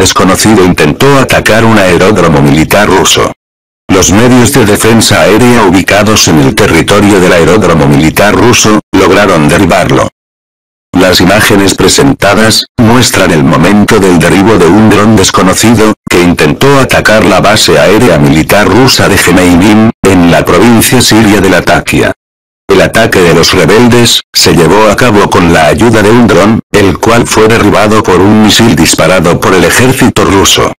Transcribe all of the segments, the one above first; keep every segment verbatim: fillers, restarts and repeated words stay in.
desconocido intentó atacar un aeródromo militar ruso. Los medios de defensa aérea ubicados en el territorio del aeródromo militar ruso, lograron derribarlo. Las imágenes presentadas, muestran el momento del derribo de un dron desconocido, que intentó atacar la base aérea militar rusa de Hmeimim, en la provincia siria de Latakia. El ataque de los rebeldes, se llevó a cabo con la ayuda de un dron, el cual fue derribado por un misil disparado por el ejército ruso.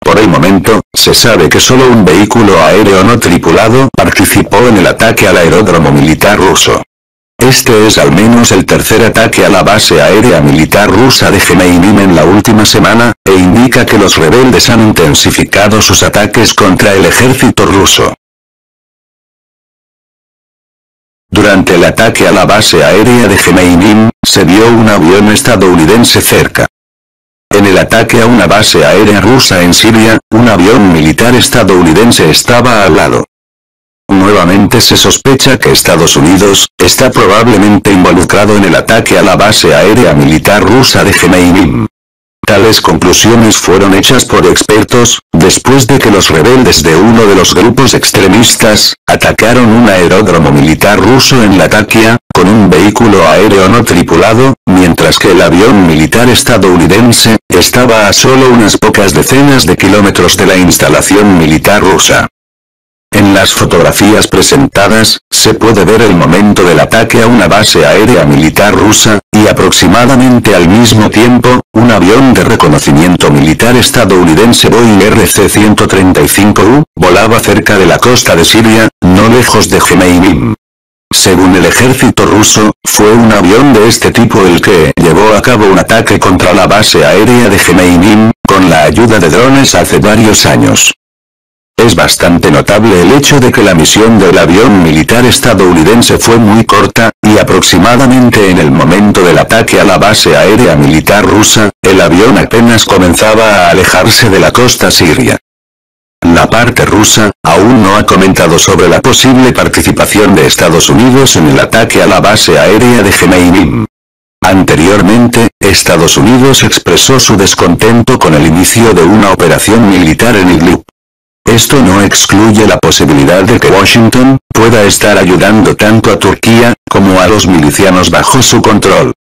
Por el momento, se sabe que solo un vehículo aéreo no tripulado participó en el ataque al aeródromo militar ruso. Este es al menos el tercer ataque a la base aérea militar rusa de Hmeimim en la última semana, e indica que los rebeldes han intensificado sus ataques contra el ejército ruso. Durante el ataque a la base aérea de Hmeimim, se vio un avión estadounidense cerca. En el ataque a una base aérea rusa en Siria, un avión militar estadounidense estaba al lado. Nuevamente se sospecha que Estados Unidos, está probablemente involucrado en el ataque a la base aérea militar rusa de Hmeimim. Tales conclusiones fueron hechas por expertos, después de que los rebeldes de uno de los grupos extremistas, atacaron un aeródromo militar ruso en Latakia, con un vehículo aéreo no tripulado, mientras que el avión militar estadounidense, estaba a solo unas pocas decenas de kilómetros de la instalación militar rusa. En las fotografías presentadas, se puede ver el momento del ataque a una base aérea militar rusa, y aproximadamente al mismo tiempo, un avión de reconocimiento militar estadounidense Boeing R C ciento treinta y cinco U, volaba cerca de la costa de Siria, no lejos de Hmeimim. Según el ejército ruso, fue un avión de este tipo el que llevó a cabo un ataque contra la base aérea de Hmeimim, con la ayuda de drones hace varios años. Es bastante notable el hecho de que la misión del avión militar estadounidense fue muy corta, y aproximadamente en el momento del ataque a la base aérea militar rusa, el avión apenas comenzaba a alejarse de la costa siria. La parte rusa, aún no ha comentado sobre la posible participación de Estados Unidos en el ataque a la base aérea de Hmeimim. Anteriormente, Estados Unidos expresó su descontento con el inicio de una operación militar en Idlib. Esto no excluye la posibilidad de que Washington, pueda estar ayudando tanto a Turquía, como a los milicianos bajo su control.